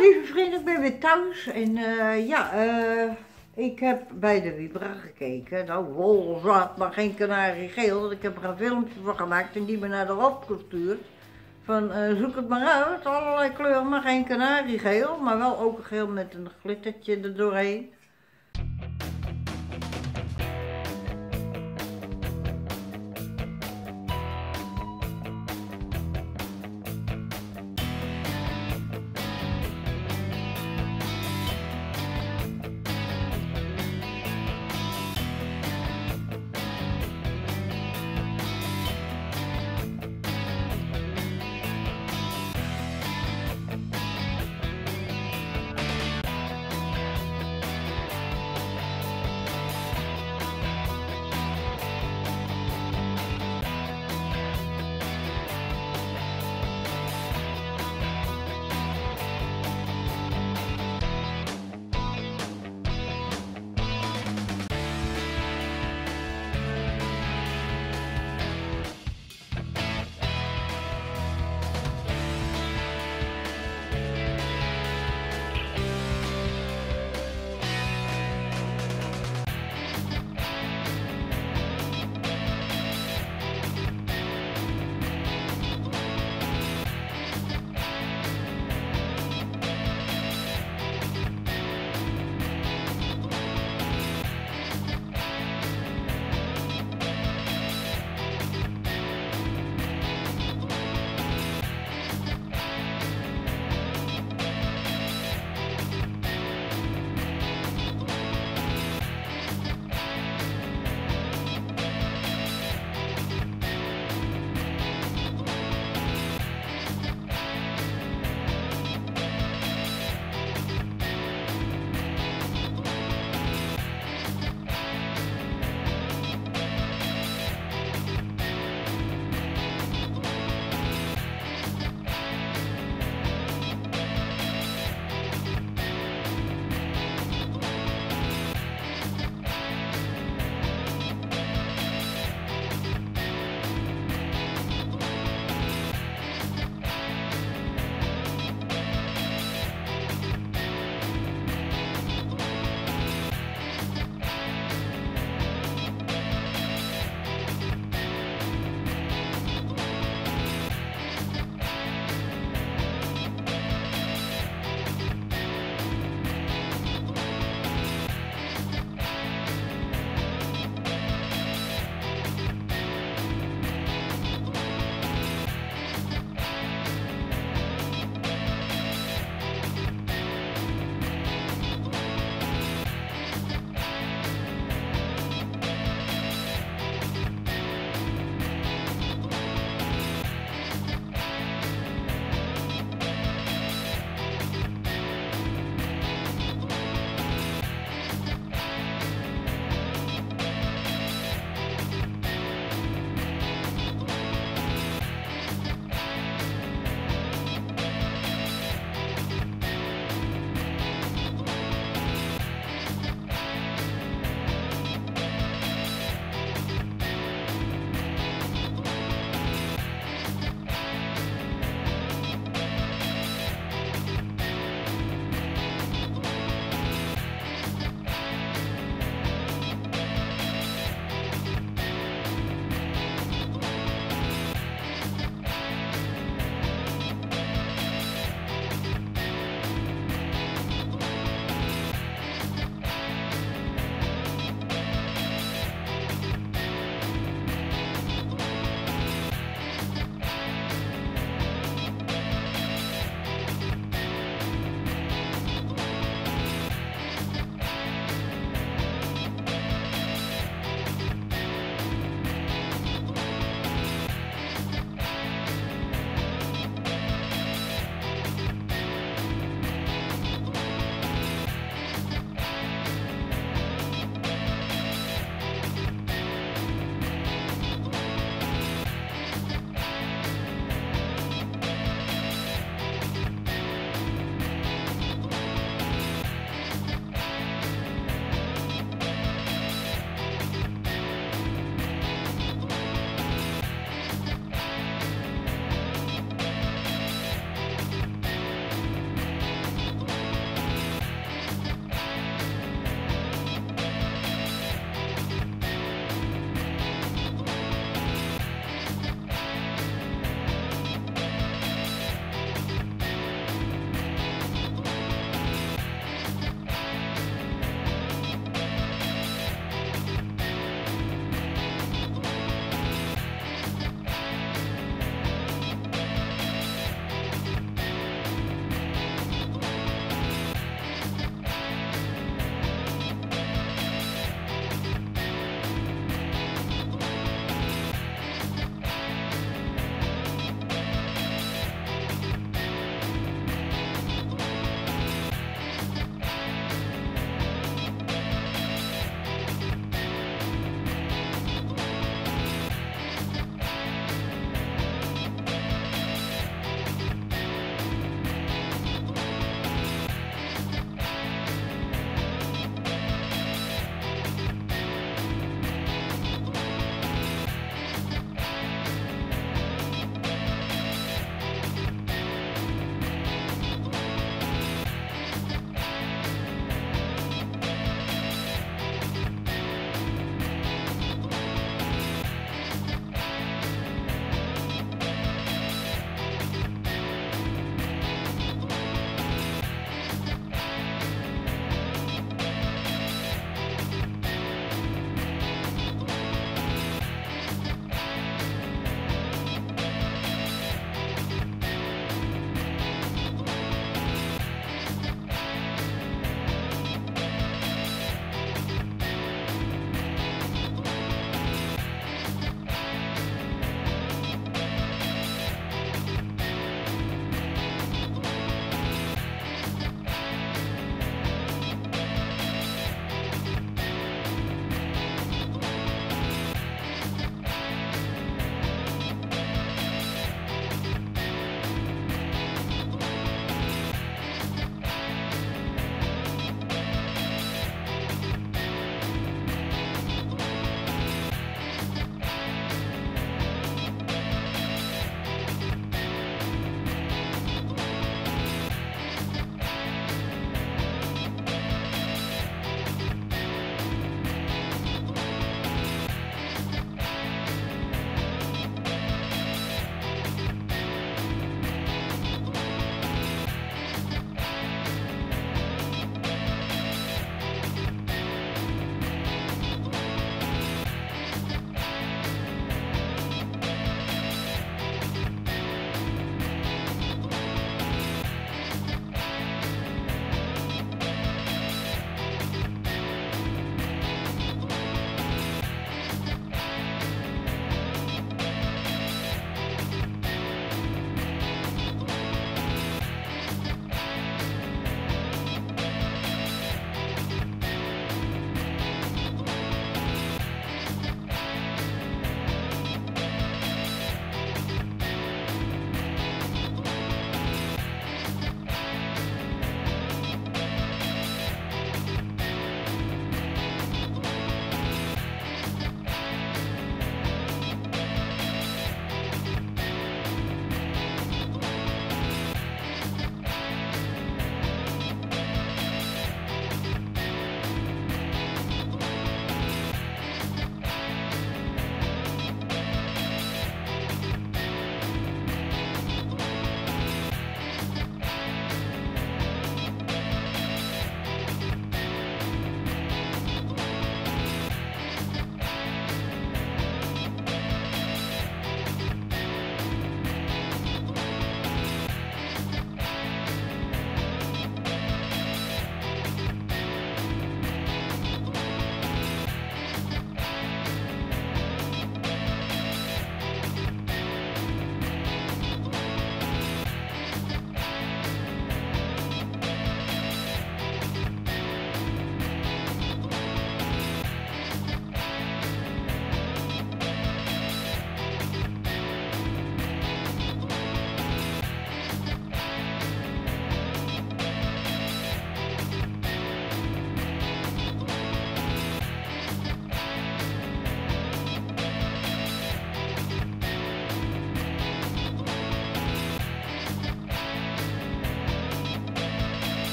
lieve vrienden, ik ben weer thuis en ik heb bij de Wibra gekeken. Nou, wol zat, maar geen kanariegeel. Ik heb er een filmpje van gemaakt en die me naar de hoofd gestuurd. Van zoek het maar uit, allerlei kleuren, maar geen kanariegeel. Maar wel ook geel met een glittertje er doorheen.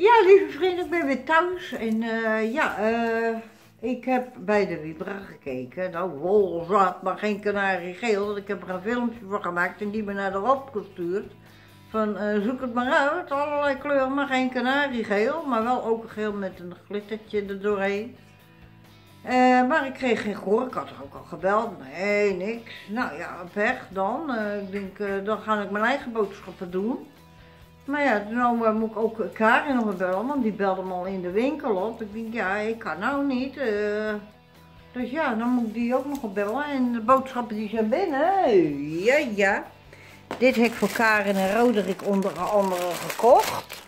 Ja, lieve vrienden, ik ben weer thuis en ik heb bij de Wibra gekeken. Nou, wol zat, maar geen kanariegeel, want ik heb er een filmpje van gemaakt en die me naar de WAP gestuurd. Van zoek het maar uit, allerlei kleuren, maar geen kanariegeel, maar wel ook geel met een glittertje erdoorheen. Maar ik kreeg geen gehoor, ik had er ook al gebeld, nee, niks. Nou ja, weg dan. Ik denk, dan ga ik mijn eigen boodschappen doen. Maar ja, nou moet ik ook Karin nog bellen, want die belde me al in de winkel op. Ik denk, ja, ik kan nou niet. Dus ja, dan moet ik die ook nog bellen. En de boodschappen die zijn binnen, ja. Dit heb ik voor Karin en Roderick onder andere gekocht.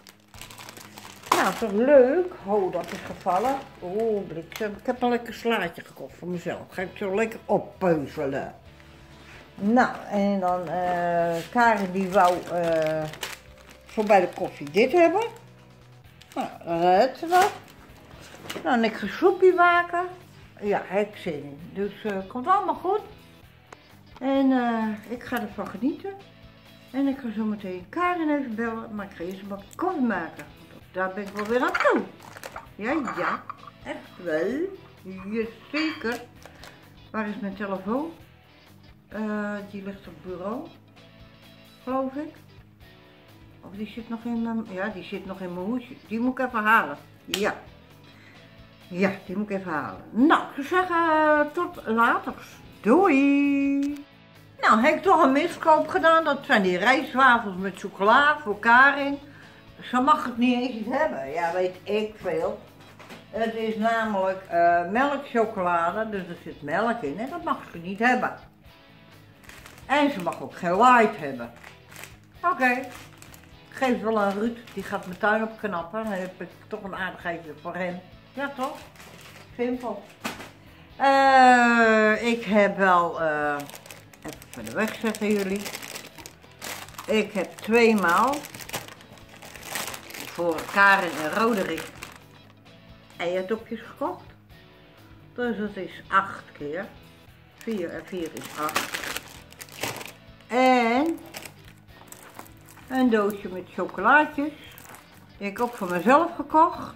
Nou, toch leuk. Oh, dat is gevallen. Oh, bliksem. Ik heb al lekker slaatje gekocht voor mezelf. Ga ik zo lekker oppeuzelen. Nou, en dan Karin die wou voor bij de koffie dit hebben. Nou, dan heeft ze dat. Nou, en ik ga soepje maken. Ja, heb ik zin in. Dus het komt allemaal goed. En ik ga ervan genieten. En ik ga zo meteen Karin even bellen, maar ik ga eerst een bakje koffie maken. Daar ben ik wel weer aan toe. Ja, echt wel. Jazeker. Waar is mijn telefoon? Die ligt op het bureau, geloof ik. Of die zit nog in mijn... Ja, die zit nog in mijn hoesje. Die moet ik even halen. Ja, die moet ik even halen. Nou, ik zou zeggen tot later. Doei! Nou, heb ik toch een miskoop gedaan. Dat zijn die rijstwafels met chocola voor Karin. Ze mag het niet eens hebben, ja, weet ik veel. Het is namelijk melkchocolade, dus er zit melk in en dat mag ze niet hebben. En ze mag ook geen light hebben. Oké, ik geef het wel aan Ruud, die gaat mijn tuin opknappen. Dan heb ik toch een aardigheidje voor hem. Ja toch? Simpel. Ik heb wel, even van de weg zetten jullie. Ik heb 2 maal. Voor Karin en Roderick eierdopjes gekocht. Dus dat is 8 keer. 4 en 4 is 8. En een doosje met chocolaatjes. Die heb ik ook voor mezelf gekocht.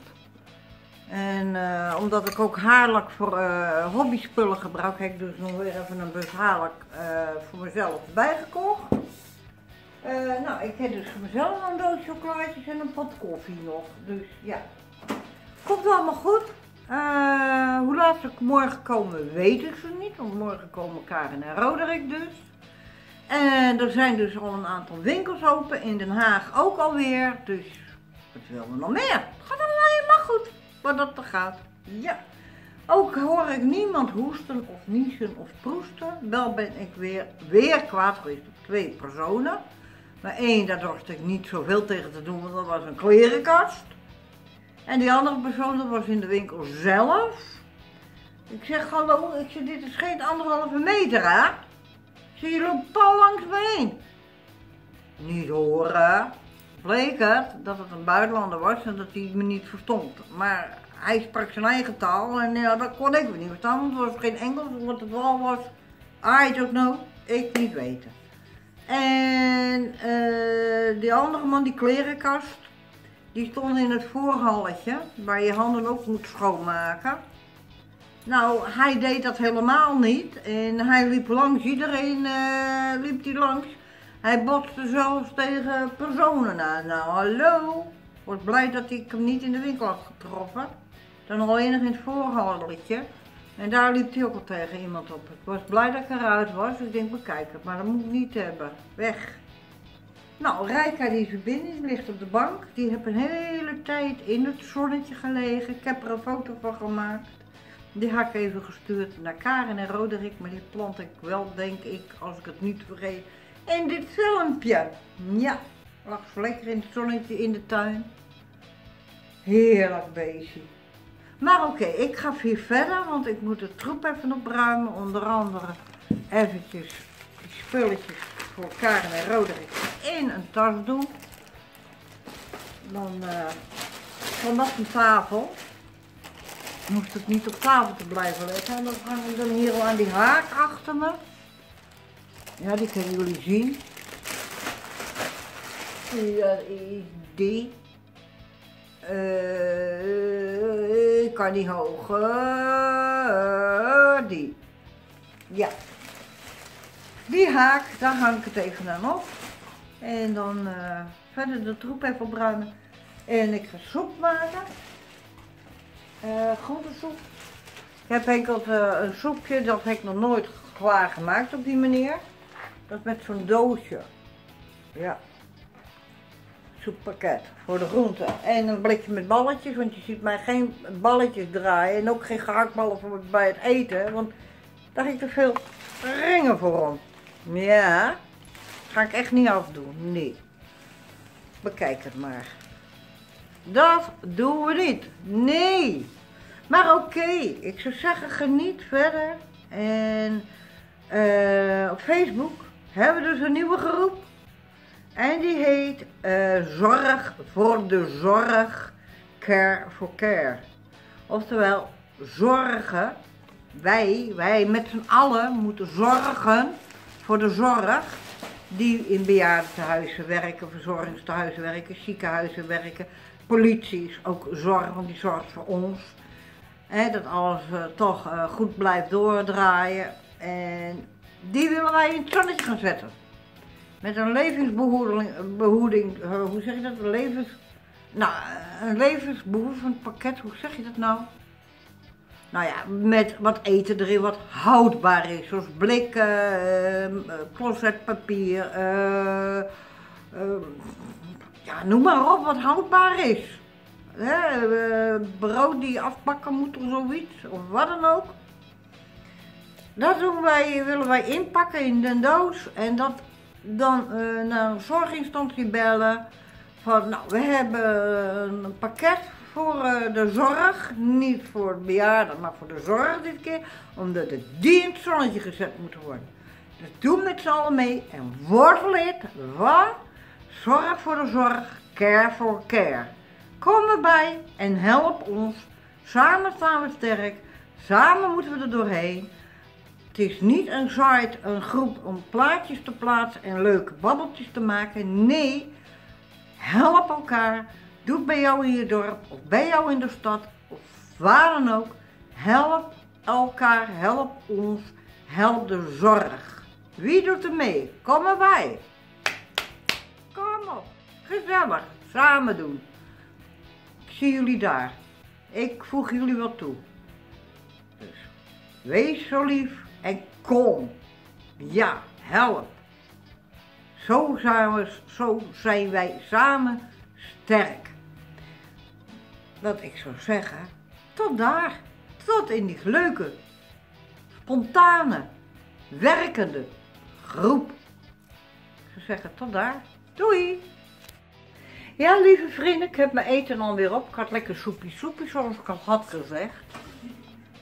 En omdat ik ook haarlak voor hobby spullen gebruik, heb ik dus nog weer even een bus haarlak voor mezelf bijgekocht. Nou, ik heb dus voor mezelf een doos chocolaatjes en een pot koffie nog. Dus ja, komt allemaal goed. Hoe laat ze morgen komen, weet ik ze niet. Want morgen komen Karin en Roderick dus. En er zijn dus al een aantal winkels open. In Den Haag ook alweer. Dus wat willen we nog meer? Het gaat allemaal helemaal goed wat dat er gaat. Ja. Ook hoor ik niemand hoesten of niezen of proesten. Wel ben ik weer kwaad geweest op 2 personen. Maar 1, daar dacht ik niet zoveel tegen te doen, want dat was een klerenkast. En die andere persoon, dat was in de winkel zelf. Ik zeg, hallo, ik zeg, dit is geen 1,5 meter, hè? Ik zeg, je loopt pal langs me heen. Niet horen. Bleek het dat het een buitenlander was en dat hij me niet verstond. Maar hij sprak zijn eigen taal en ja, dat kon ik weer niet verstaan, want het was geen Engels, wat het wel was. I don't know, ik niet weten. En die andere man, die klerenkast, die stond in het voorhalletje, waar je handen ook moet schoonmaken. Nou, hij deed dat helemaal niet en hij liep langs, iedereen liep die langs. Hij botste zelfs tegen personen aan. Nou, hallo, word blij dat ik hem niet in de winkel had getroffen. Dan al enig in het voorhalletje. En daar liep hij ook al tegen iemand op. Ik was blij dat ik eruit was, dus ik denk bekijk het, maar dat moet ik niet hebben. Weg. Nou, Rijka die verbinding ligt op de bank. Die heb een hele tijd in het zonnetje gelegen. Ik heb er een foto van gemaakt. Die had ik even gestuurd naar Karin en Roderick, maar die plant ik wel, denk ik, als ik het niet vergeet, in dit filmpje. Ja, lag ze lekker in het zonnetje in de tuin. Heerlijk beestje. Maar oké, ik ga weer verder, want ik moet de troep even opruimen. Onder andere eventjes die spulletjes voor Karin en Roderick in een tas doen. Dan van dat een tafel. Dan hoeft het niet op tafel te blijven leggen. En dan hang ik dan hier al aan die haak achter me. Ja, die kunnen jullie zien. Hier is die. Ik kan niet hoger. Die. Ja. Die haak, daar hang ik het even aan op. En dan verder de troep even opruimen. En ik ga soep maken. Groentesoep. Ik heb enkeld een soepje, dat heb ik nog nooit klaargemaakt op die manier. Dat met zo'n doosje. Ja. Soeppakket voor de groenten. En een blikje met balletjes, want je ziet mij geen balletjes draaien. En ook geen gehaktballen voor bij het eten, want daar heb ik te veel ringen voor om. Ja, dat ga ik echt niet afdoen. Nee. Bekijk het maar. Dat doen we niet. Nee. Maar oké, ik zou zeggen, geniet verder. En op Facebook hebben we dus een nieuwe groep. En die heet Zorg voor de Zorg, Care for Care. Oftewel, zorgen. Wij met z'n allen moeten zorgen voor de zorg. Die in bejaardentehuizen werken, verzorgingstehuizen werken, ziekenhuizen werken. Politie is ook zorg, want die zorgt voor ons. He, dat alles toch goed blijft doordraaien. En die willen wij in het zonnetje gaan zetten. Met een levensbehoeding, hoe zeg je dat? Een levensbehoedend pakket, hoe zeg je dat nou? Nou ja, met wat eten erin wat houdbaar is. Zoals blikken, closetpapier, ja, noem maar op wat houdbaar is. Hè, brood die je afpakken moet of zoiets, of wat dan ook. Dat willen wij inpakken in een doos en dat dan naar een zorginstantie bellen. Van, nou, we hebben een pakket voor de zorg, niet voor het bejaarden, maar voor de zorg dit keer. Omdat het die in het zonnetje gezet moet worden. Dus doe met z'n allen mee en word lid van Zorg voor de Zorg, Care for Care. Kom erbij en help ons. Samen staan we sterk. Samen moeten we er doorheen. Het is niet een site, een groep om plaatjes te plaatsen en leuke babbeltjes te maken. Nee, help elkaar. Doe het bij jou in je dorp of bij jou in de stad of waar dan ook. Help elkaar, help ons, help de zorg. Wie doet er mee? Kom erbij. Kom op, gezellig, samen doen. Ik zie jullie daar. Ik voeg jullie wat toe. Dus wees zo lief en kom. Ja, help. Zo zijn wij samen sterk. Dat ik zou zeggen, tot daar. Tot in die leuke, spontane, werkende groep. Ik zou zeggen, tot daar. Doei. Ja, lieve vrienden, ik heb mijn eten alweer op. Ik had lekker soepie, zoals ik al had gezegd.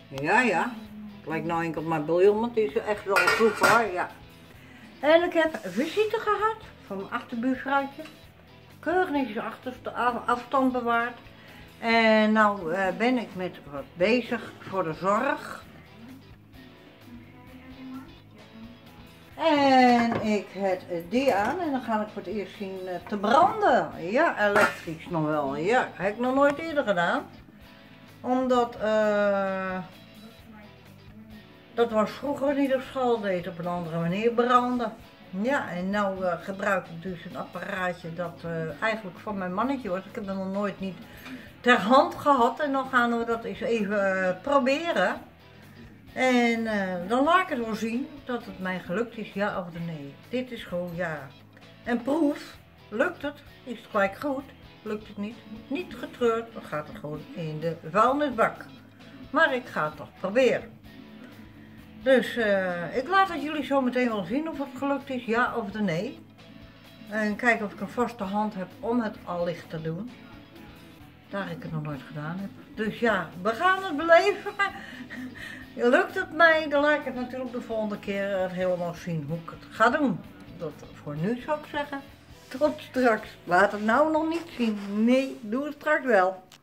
Ja. Het lijkt nou enkel maar bouillon, want die is echt wel soep hoor, ja. En ik heb visite gehad van mijn achterbuurvrouwtje. Keurig netjes afstand bewaard. En nou ben ik met wat bezig voor de zorg. En ik het die aan en dan ga ik voor het eerst zien te branden. Ja, elektrisch nog wel. Ja, heb ik nog nooit eerder gedaan. Omdat, dat was vroeger niet op school, deed op een andere manier branden. Ja, en nou gebruik ik dus een apparaatje dat eigenlijk van mijn mannetje was. Ik heb dat nog nooit niet ter hand gehad en dan gaan we dat eens even proberen. En dan laat ik het wel zien dat het mij gelukt is, ja of nee. Dit is gewoon ja. En proef, lukt het, is het gelijk goed. Lukt het niet, niet getreurd, dan gaat het gewoon in de vuilnisbak. Maar ik ga het toch proberen. Dus ik laat het jullie zo meteen wel zien of het gelukt is, ja of nee. En kijken of ik een vaste hand heb om het al licht te doen. Daar ik het nog nooit gedaan heb. Dus ja, we gaan het beleven. Lukt het mij, dan laat ik het natuurlijk de volgende keer helemaal zien hoe ik het ga doen. Dat voor nu zou ik zeggen. Tot straks. Laat het nou nog niet zien. Nee, doe het straks wel.